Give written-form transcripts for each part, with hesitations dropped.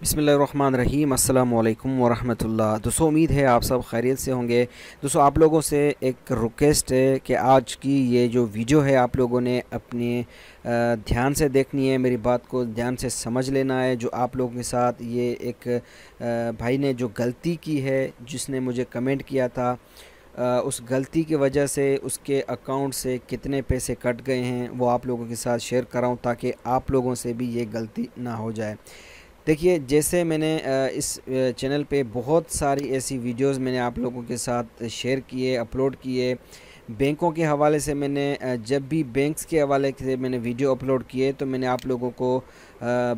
बिस्मिल्लाहिर्रहमानिर्रहीम, अस्सलामुअलैकुम वरहमतुल्लाह। दोस्तों उम्मीद है आप सब खैरियत से होंगे। दोस्तों आप लोगों से एक रिक्वेस्ट है कि आज की ये जो वीडियो है आप लोगों ने अपने ध्यान से देखनी है, मेरी बात को ध्यान से समझ लेना है। जो आप लोगों के साथ ये एक भाई ने जो गलती की है, जिसने मुझे कमेंट किया था, उस गलती की वजह से उसके अकाउंट से कितने पैसे कट गए हैं वो आप लोगों के साथ शेयर कराऊं ताकि आप लोगों से भी ये गलती ना हो जाए। देखिए, जैसे मैंने इस चैनल पे बहुत सारी ऐसी वीडियोस मैंने आप लोगों के साथ शेयर किए, अपलोड किए। बैंकों के हवाले से मैंने जब भी बैंक्स के हवाले से मैंने वीडियो अपलोड किए तो मैंने आप लोगों को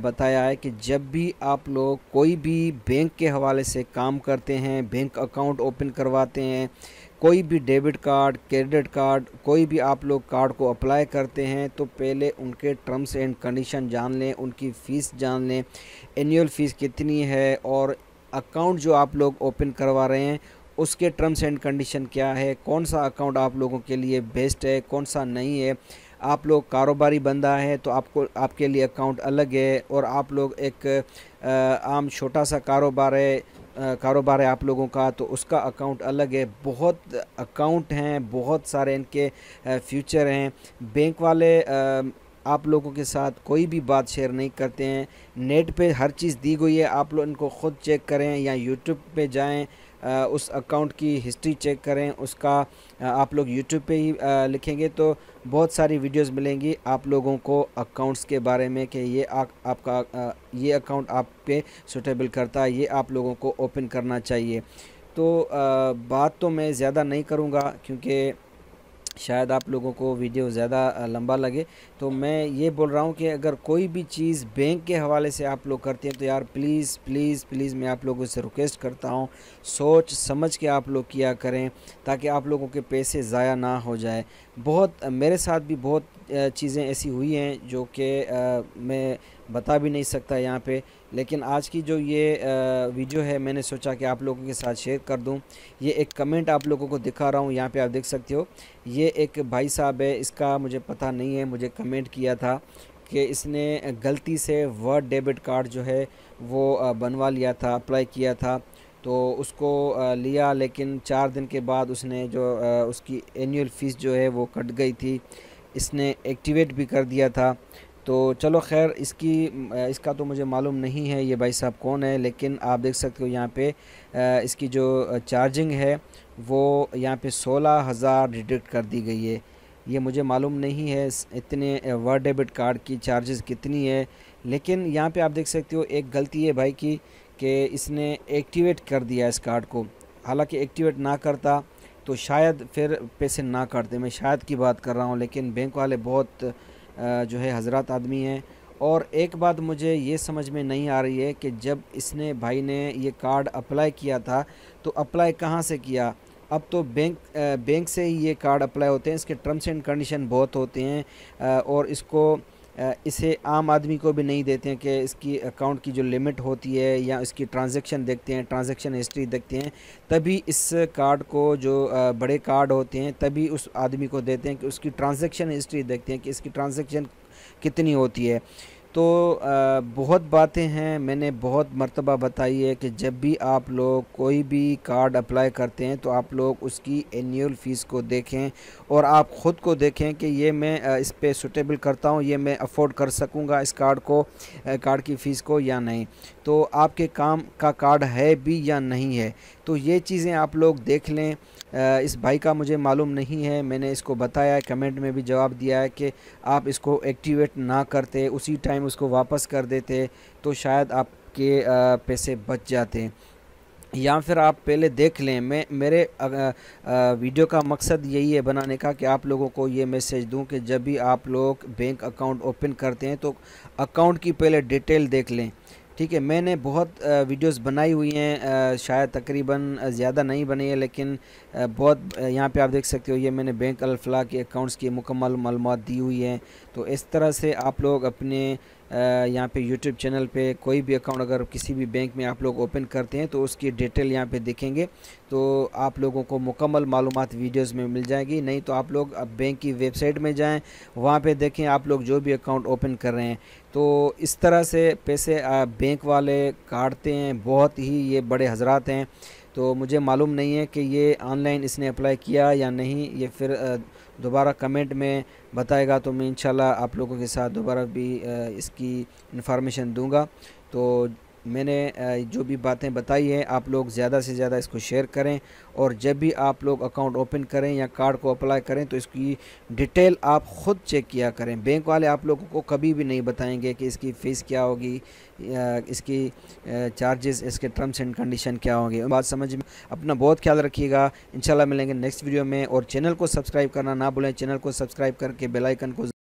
बताया है कि जब भी आप लोग कोई भी बैंक के हवाले से काम करते हैं, बैंक अकाउंट ओपन करवाते हैं, कोई भी डेबिट कार्ड, क्रेडिट कार्ड, कोई भी आप लोग कार्ड को अप्लाई करते हैं तो पहले उनके टर्म्स एंड कंडीशन जान लें, उनकी फ़ीस जान लें, एनुअल फ़ीस कितनी है और अकाउंट जो आप लोग ओपन करवा रहे हैं उसके टर्म्स एंड कंडीशन क्या है, कौन सा अकाउंट आप लोगों के लिए बेस्ट है, कौन सा नहीं है। आप लोग कारोबारी बंदा है तो आपको आपके लिए अकाउंट अलग है, और आप लोग एक आम छोटा सा कारोबार है आप लोगों का तो उसका अकाउंट अलग है। बहुत अकाउंट हैं, बहुत सारे इनके फ्यूचर हैं। बैंक वाले आप लोगों के साथ कोई भी बात शेयर नहीं करते हैं। नेट पे हर चीज़ दी गई है, आप लोग इनको ख़ुद चेक करें या यूट्यूब पे जाएं, उस अकाउंट की हिस्ट्री चेक करें। उसका आप लोग यूट्यूब पे ही लिखेंगे तो बहुत सारी वीडियोस मिलेंगी आप लोगों को अकाउंट्स के बारे में कि ये आपका ये अकाउंट आप पे सूटेबल करता है, ये आप लोगों को ओपन करना चाहिए। तो बात तो मैं ज़्यादा नहीं करूँगा क्योंकि शायद आप लोगों को वीडियो ज़्यादा लंबा लगे। तो मैं ये बोल रहा हूँ कि अगर कोई भी चीज़ बैंक के हवाले से आप लोग करते हैं तो यार प्लीज़ प्लीज़ प्लीज़ मैं आप लोगों से रिक्वेस्ट करता हूँ, सोच समझ के आप लोग किया करें ताकि आप लोगों के पैसे ज़ाया ना हो जाए। बहुत मेरे साथ भी बहुत चीज़ें ऐसी हुई हैं जो कि मैं बता भी नहीं सकता यहाँ पे, लेकिन आज की जो ये वीडियो है मैंने सोचा कि आप लोगों के साथ शेयर कर दूँ। ये एक कमेंट आप लोगों को दिखा रहा हूँ, यहाँ पे आप देख सकते हो। ये एक भाई साहब है, इसका मुझे पता नहीं है, मुझे कमेंट किया था कि इसने गलती से वर्ड डेबिट कार्ड जो है वो बनवा लिया था, अप्लाई किया था। तो उसको लिया, लेकिन 4 दिन के बाद उसने जो उसकी एनुअल फ़ीस जो है वो कट गई थी, इसने एक्टिवेट भी कर दिया था। तो चलो खैर, इसका तो मुझे मालूम नहीं है ये भाई साहब कौन है, लेकिन आप देख सकते हो यहाँ पे इसकी जो चार्जिंग है वो यहाँ पे 16,000 डिडक्ट कर दी गई है। ये मुझे मालूम नहीं है इतने वर्ड डेबिट कार्ड की चार्जेस कितनी है, लेकिन यहाँ पे आप देख सकते हो एक गलती है भाई की कि इसने एक्टिवेट कर दिया इस कार्ड को। हालाँकि एक्टिवेट ना करता तो शायद फिर पैसे ना करते, मैं शायद की बात कर रहा हूँ, लेकिन बैंक वाले बहुत जो है हजरत आदमी हैं। और एक बात मुझे ये समझ में नहीं आ रही है कि जब इसने भाई ने ये कार्ड अप्लाई किया था तो अप्लाई कहाँ से किया। अब तो बैंक से ही ये कार्ड अप्लाई होते हैं, इसके टर्म्स एंड कंडीशन बहुत होते हैं, और इसे आम आदमी को भी नहीं देते हैं कि इसकी अकाउंट की जो लिमिट होती है या इसकी ट्रांजैक्शन देखते हैं, ट्रांजैक्शन हिस्ट्री देखते हैं, तभी इस कार्ड को जो बड़े कार्ड होते हैं तभी उस आदमी को देते हैं कि उसकी ट्रांजैक्शन हिस्ट्री देखते हैं कि इसकी ट्रांजैक्शन कितनी होती है। तो बहुत बातें हैं, मैंने बहुत मर्तबा बताई है कि जब भी आप लोग कोई भी कार्ड अप्लाई करते हैं तो आप लोग उसकी एनुअल फ़ीस को देखें और आप ख़ुद को देखें कि ये मैं इस पे सूटेबल करता हूँ, ये मैं अफोर्ड कर सकूँगा इस कार्ड को, कार्ड की फ़ीस को या नहीं। तो आपके काम का कार्ड है भी या नहीं है, तो ये चीज़ें आप लोग देख लें। इस भाई का मुझे मालूम नहीं है, मैंने इसको बताया है, कमेंट में भी जवाब दिया है कि आप इसको एक्टिवेट ना करते, उसी टाइम उसको वापस कर देते तो शायद आपके पैसे बच जाते, या फिर आप पहले देख लें। मैं मेरे वीडियो का मकसद यही है बनाने का कि आप लोगों को ये मैसेज दूं कि जब भी आप लोग बैंक अकाउंट ओपन करते हैं तो अकाउंट की पहले डिटेल देख लें। ठीक है, मैंने बहुत वीडियोस बनाई हुई हैं, शायद तकरीबन ज़्यादा नहीं बनी है, लेकिन बहुत यहाँ पे आप देख सकते हो ये मैंने बैंक अल-फलाह के अकाउंट्स की मुकम्मल मालूमात दी हुई है। तो इस तरह से आप लोग अपने यहाँ पे YouTube चैनल पे कोई भी अकाउंट अगर किसी भी बैंक में आप लोग ओपन करते हैं तो उसकी डिटेल यहाँ पे देखेंगे तो आप लोगों को मुकम्मल मालूमात वीडियोस में मिल जाएगी। नहीं तो आप लोग अब बैंक की वेबसाइट में जाएं, वहाँ पे देखें आप लोग जो भी अकाउंट ओपन कर रहे हैं। तो इस तरह से पैसे बैंक वाले काटते हैं, बहुत ही ये बड़े हजरात हैं। तो मुझे मालूम नहीं है कि ये ऑनलाइन इसने अप्लाई किया या नहीं, ये फिर दोबारा कमेंट में बताएगा तो मैं इंशाल्लाह आप लोगों के साथ दोबारा भी इसकी इन्फॉर्मेशन दूंगा। तो मैंने जो भी बातें बताई हैं आप लोग ज़्यादा से ज़्यादा इसको शेयर करें और जब भी आप लोग अकाउंट ओपन करें या कार्ड को अप्लाई करें तो इसकी डिटेल आप ख़ुद चेक किया करें। बैंक वाले आप लोगों को कभी भी नहीं बताएंगे कि इसकी फ़ीस क्या होगी, इसकी चार्जेस, इसके टर्म्स एंड कंडीशन क्या होंगे। बात समझ में अपना बहुत ख्याल रखिएगा। इंशाल्लाह मिलेंगे नेक्स्ट वीडियो में और चैनल को सब्सक्राइब करना ना भूलें। चैनल को सब्सक्राइब करके बेल आइकन को